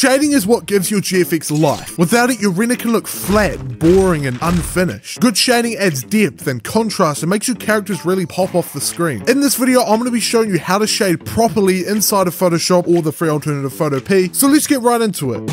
Shading is what gives your GFX life. Without it, your render can look flat, boring, and unfinished. Good shading adds depth and contrast and makes your characters really pop off the screen. In this video, I'm going to be showing you how to shade properly inside of Photoshop or the free alternative Photopea, so let's get right into it.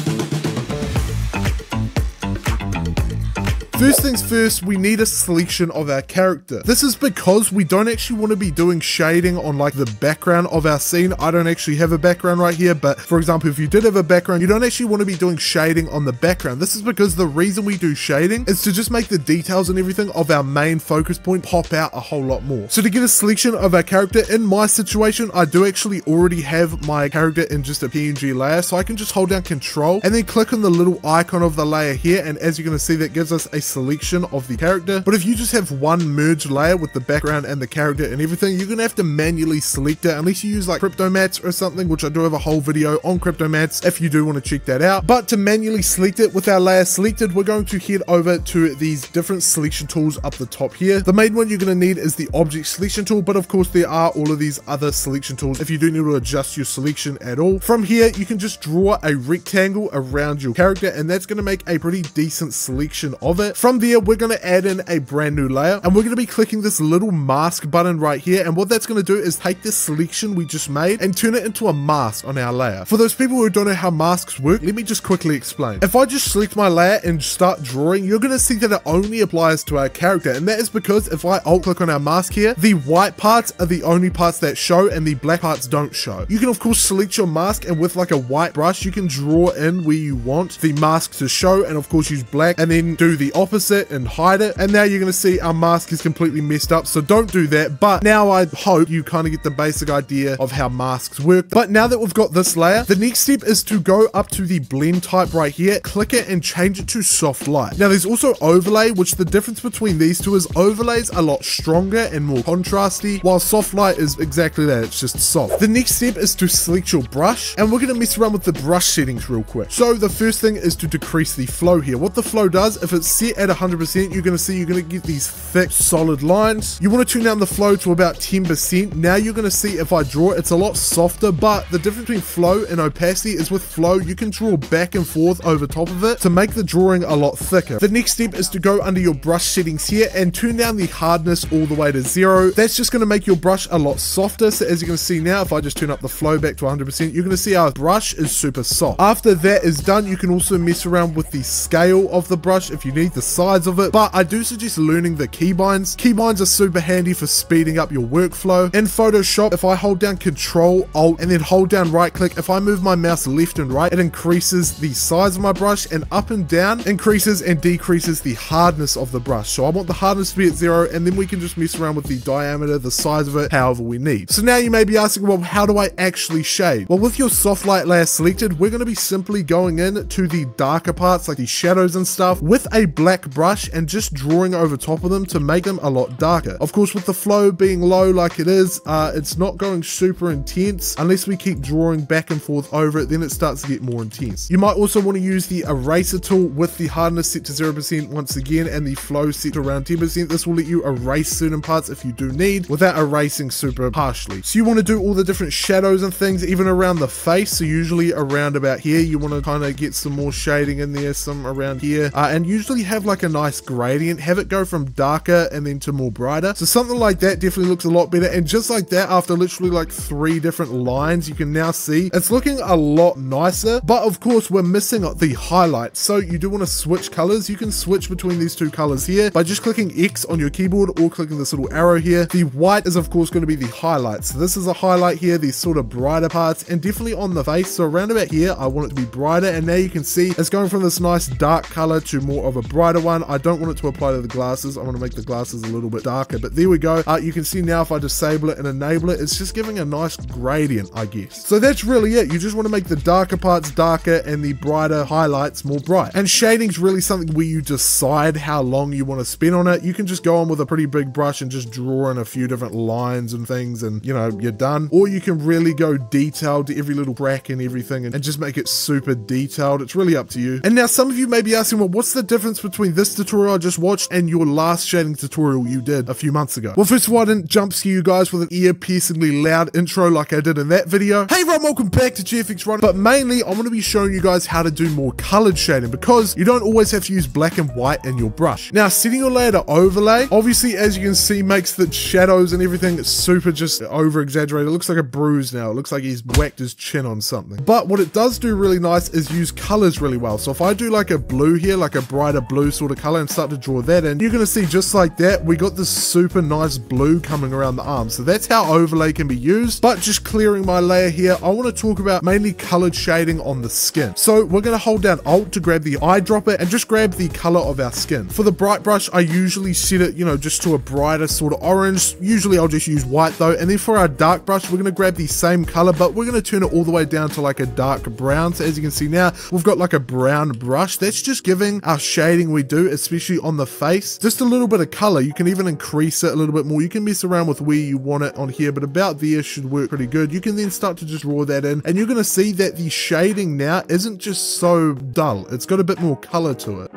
First things first, we need a selection of our character. This is because we don't actually want to be doing shading on like the background of our scene. I don't actually have a background right here, but for example, if you did have a background, you don't actually want to be doing shading on the background. This is because the reason we do shading is to just make the details and everything of our main focus point pop out a whole lot more. So to get a selection of our character, in my situation, I do actually already have my character in just a PNG layer, so I can just hold down Control and then click on the little icon of the layer here, and as you're going to see, that gives us a selection of the character. But if you just have one merge layer with the background and the character and everything, you're gonna have to manually select it, unless you use like crypto mats or something, which I do have a whole video on crypto mats if you do want to check that out. But to manually select it with our layer selected, we're going to head over to these different selection tools up the top here. The main one you're gonna need is the object selection tool, but of course there are all of these other selection tools if you do need to adjust your selection at all. From here, you can just draw a rectangle around your character, and that's gonna make a pretty decent selection of it. From there, we're going to add in a brand new layer, and we're going to be clicking this little mask button right here, and what that's going to do is take this selection we just made and turn it into a mask on our layer. For those people who don't know how masks work, let me just quickly explain. If I just select my layer and start drawing, you're going to see that it only applies to our character, and that is because if I alt click on our mask here, the white parts are the only parts that show and the black parts don't show. You can of course select your mask, and with like a white brush you can draw in where you want the mask to show, and of course use black, and then do the opposite and hide it. And now you're going to see our mask is completely messed up, so don't do that. But now I hope you kind of get the basic idea of how masks work. But now that we've got this layer, the next step is to go up to the blend type right here, click it, and change it to soft light. Now there's also overlay, which the difference between these two is overlays a lot stronger and more contrasty, while soft light is exactly that, it's just soft. The next step is to select your brush, and we're going to mess around with the brush settings real quick. So the first thing is to decrease the flow here. What the flow does, if it's set at 100%, you're going to see you're going to get these thick solid lines. You want to turn down the flow to about 10%. Now you're going to see if I draw, it's a lot softer, but the difference between flow and opacity is with flow you can draw back and forth over top of it to make the drawing a lot thicker. The next step is to go under your brush settings here and turn down the hardness all the way to 0. That's just going to make your brush a lot softer. So as you're going to see now, if I just turn up the flow back to 100%, you're going to see our brush is super soft. After that is done, you can also mess around with the scale of the brush if you need the size of it, but I do suggest learning the keybinds. Keybinds are super handy for speeding up your workflow. In Photoshop, if I hold down Control, Alt, and then hold down right click, if I move my mouse left and right, it increases the size of my brush, and up and down increases and decreases the hardness of the brush. So I want the hardness to be at 0, and then we can just mess around with the diameter, the size of it, however we need. So now you may be asking, well, how do I actually shade? Well, with your soft light layer selected, we're going to be simply going in to the darker parts, like the shadows and stuff, with a black brush and just drawing over top of them to make them a lot darker. Of course, with the flow being low like it is, it's not going super intense. Unless we keep drawing back and forth over it, then it starts to get more intense. You might also want to use the eraser tool with the hardness set to 0% once again and the flow set to around 10%. This will let you erase certain parts if you do need, without erasing super harshly. So you want to do all the different shadows and things, even around the face. So usually around about here, you want to kind of get some more shading in there, some around here, and usually have like a nice gradient, have it go from darker and then to more brighter. So something like that definitely looks a lot better. And just like that, after literally like 3 different lines, you can now see it's looking a lot nicer, but of course we're missing the highlights. So you do want to switch colors. You can switch between these two colors here by just clicking X on your keyboard or clicking this little arrow here. The white is of course going to be the highlights. So this is a highlight here, these sort of brighter parts, and definitely on the face. So around about here, I want it to be brighter, and now you can see it's going from this nice dark color to more of a brighter one. I don't want it to apply to the glasses. I want to make the glasses a little bit darker, but there we go. You can see now if I disable it and enable it, it's just giving a nice gradient, I guess. So that's really it. You just want to make the darker parts darker and the brighter highlights more bright. And shading's really something where you decide how long you want to spend on it. You can just go on with a pretty big brush and just draw in a few different lines and things, and you know, you're done. Or you can really go detailed to every little crack and everything and just make it super detailed. It's really up to you. And now some of you may be asking, well, what's the difference between between this tutorial I just watched and your last shading tutorial you did a few months ago? Well, first of all, I didn't jump scare you guys with an ear-piercingly loud intro like I did in that video. Hey everyone, welcome back to GFX Rhino, but mainly I'm going to be showing you guys how to do more colored shading because you don't always have to use black and white in your brush. Now, setting your layer to overlay, obviously, as you can see, makes the shadows and everything super just over-exaggerated. It looks like a bruise now. It looks like he's whacked his chin on something. But what it does do really nice is use colors really well. So if I do like a blue here, like a brighter blue sort of color, and start to draw that in, you're going to see just like that, we got this super nice blue coming around the arm. So that's how overlay can be used. But just clearing my layer here, I want to talk about mainly colored shading on the skin. So we're going to hold down Alt to grab the eyedropper and just grab the color of our skin. For the bright brush, I usually set it, you know, just to a brighter sort of orange. Usually I'll just use white though. And then for our dark brush, we're going to grab the same color, but we're going to turn it all the way down to like a dark brown. So as you can see now, we've got like a brown brush. That's just giving our shading we do, especially on the face, just a little bit of color. You can even increase it a little bit more. You can mess around with where you want it on here, but about there should work pretty good. You can then start to just draw that in, and you're going to see that the shading now isn't just so dull. It's got a bit more color to it.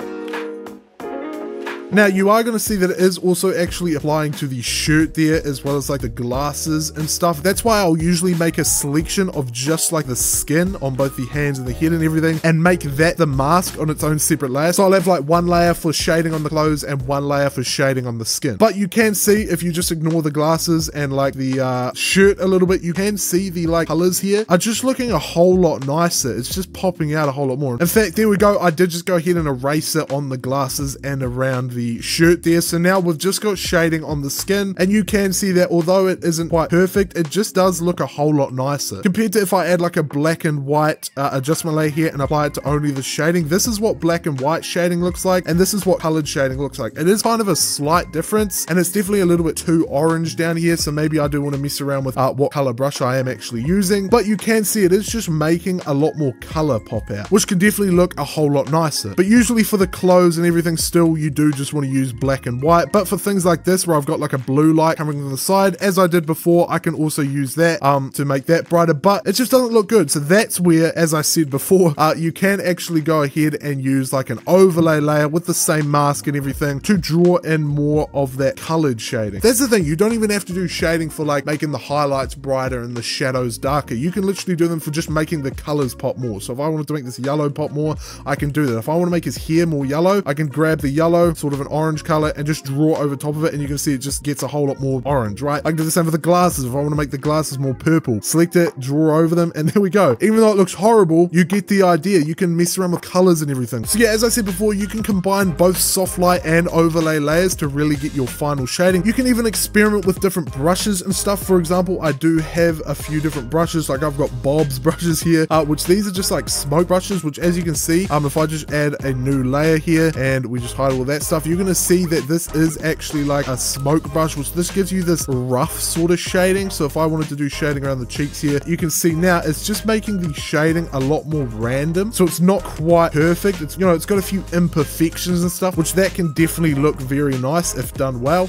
Now, you are going to see that it is also actually applying to the shirt there, as well as like the glasses and stuff. That's why I'll usually make a selection of just like the skin on both the hands and the head and everything, and make that the mask on its own separate layer. So I'll have like one layer for shading on the clothes and one layer for shading on the skin. But you can see, if you just ignore the glasses and like the shirt a little bit, you can see the like colors here are just looking a whole lot nicer. It's just popping out a whole lot more. In fact, there we go. I did just go ahead and erase it on the glasses and around the shirt there. So now we've just got shading on the skin, and you can see that although it isn't quite perfect, it just does look a whole lot nicer compared to if I add like a black and white adjustment layer here and apply it to only the shading. This is what black and white shading looks like, and this is what colored shading looks like. It is kind of a slight difference, and it's definitely a little bit too orange down here, so maybe I do want to mess around with what color brush I am actually using. But you can see it is just making a lot more color pop out, which can definitely look a whole lot nicer. But usually for the clothes and everything, still you do just want to use black and white. But for things like this, where I've got like a blue light coming to the side, as I did before, I can also use that to make that brighter, but it just doesn't look good. So that's where, as I said before, you can actually go ahead and use like an overlay layer with the same mask and everything to draw in more of that colored shading. That's the thing, you don't even have to do shading for like making the highlights brighter and the shadows darker. You can literally do them for just making the colors pop more. So if I wanted to make this yellow pop more, I can do that. If I want to make his hair more yellow, I can grab the yellow, sort of an orange color, and just draw over top of it, and you can see it just gets a whole lot more orange, right? I can do the same for the glasses. If I want to make the glasses more purple, select it, draw over them, and there we go. Even though it looks horrible, you get the idea. You can mess around with colors and everything. So yeah, as I said before, you can combine both soft light and overlay layers to really get your final shading. You can even experiment with different brushes and stuff. For example, I do have a few different brushes. Like I've got Bob's brushes here, which these are just like smoke brushes, which as you can see, if I just add a new layer here and we just hide all that stuff, you're going to see that this is actually like a smoke brush, which this gives you this rough sort of shading. So if I wanted to do shading around the cheeks here, you can see now it's just making the shading a lot more random. So it's not quite perfect. It's, you know, it's got a few imperfections and stuff, which that can definitely look very nice if done well.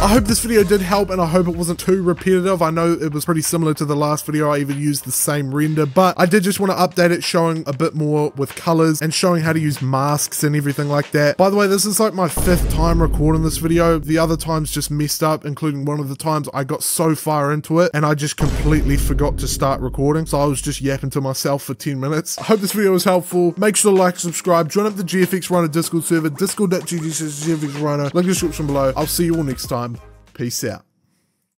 I hope this video did help, and I hope it wasn't too repetitive. I know it was pretty similar to the last video. I even used the same render, but I did just want to update it, showing a bit more with colors and showing how to use masks and everything like that. By the way, this is like my 5th time recording this video. The other times just messed up, including one of the times I got so far into it and I just completely forgot to start recording. So I was just yapping to myself for 10 minutes. I hope this video was helpful. Make sure to like, subscribe, join up the GFX Rhino Discord server, discord.gg/GFX Rhino, link in the description below. I'll see you all next time. Peace out.